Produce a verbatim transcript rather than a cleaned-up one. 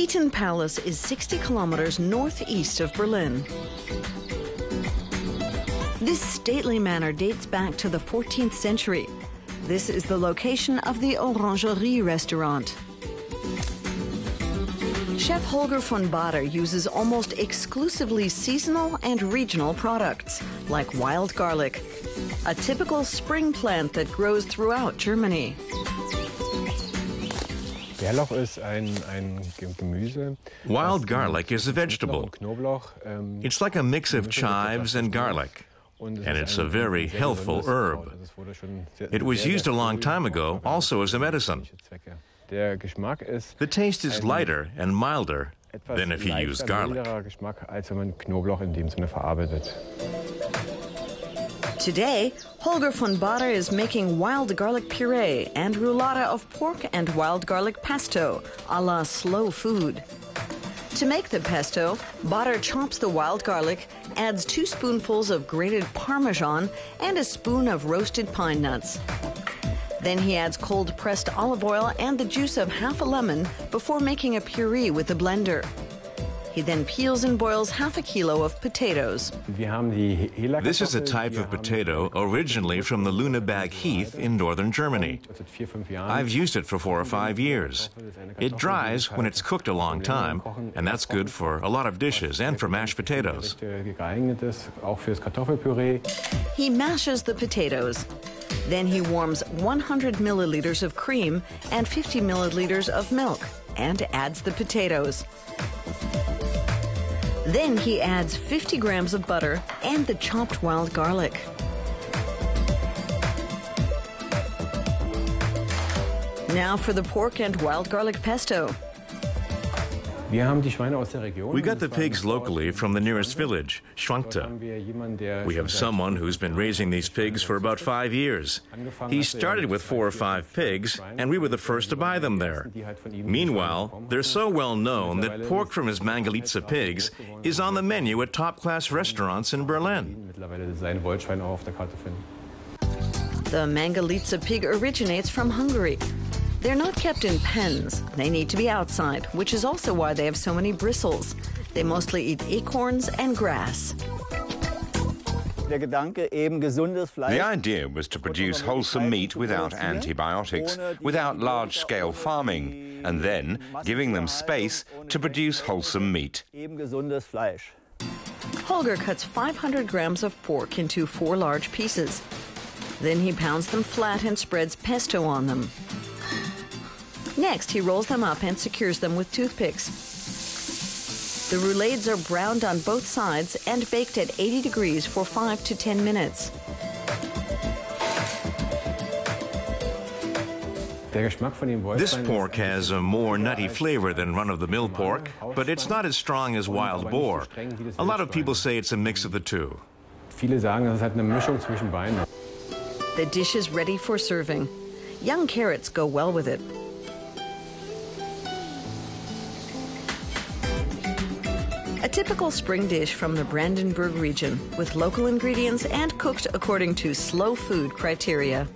Eton Palace is sixty kilometers northeast of Berlin. This stately manor dates back to the fourteenth century. This is the location of the Orangerie Restaurant. Chef Holger von Bahder uses almost exclusively seasonal and regional products, like wild garlic, a typical spring plant that grows throughout Germany. Wild garlic is a vegetable. It's like a mix of chives and garlic, and it's a very healthful herb. It was used a long time ago also as a medicine. The taste is lighter and milder than if you use garlic. Today, Holger von Bahder is making wild garlic puree and roulada of pork and wild garlic pesto, a la slow food. To make the pesto, Bahder chops the wild garlic, adds two spoonfuls of grated Parmesan and a spoon of roasted pine nuts. Then he adds cold-pressed olive oil and the juice of half a lemon before making a puree with the blender. He then peels and boils half a kilo of potatoes. This is a type of potato originally from the Lüneburg Heath in northern Germany. I've used it for four or five years. It dries when it's cooked a long time, and that's good for a lot of dishes and for mashed potatoes. He mashes the potatoes. Then he warms one hundred milliliters of cream and fifty milliliters of milk and adds the potatoes. Then he adds fifty grams of butter and the chopped wild garlic. Now for the pork and wild garlic pesto. We got the pigs locally from the nearest village, Schwankte. We have someone who's been raising these pigs for about five years. He started with four or five pigs, and we were the first to buy them there. Meanwhile, they're so well known that pork from his Mangalitsa pigs is on the menu at top-class restaurants in Berlin. The Mangalitsa pig originates from Hungary. They're not kept in pens. They need to be outside, which is also why they have so many bristles. They mostly eat acorns and grass. The idea was to produce wholesome meat without antibiotics, without large-scale farming, and then giving them space to produce wholesome meat. Holger cuts five hundred grams of pork into four large pieces. Then he pounds them flat and spreads pesto on them. Next, he rolls them up and secures them with toothpicks. The roulades are browned on both sides and baked at eighty degrees for five to ten minutes. This pork has a more nutty flavor than run-of-the-mill pork, but it's not as strong as wild boar. A lot of people say it's a mix of the two. The dish is ready for serving. Young carrots go well with it. A typical spring dish from the Brandenburg region, with local ingredients and cooked according to slow food criteria.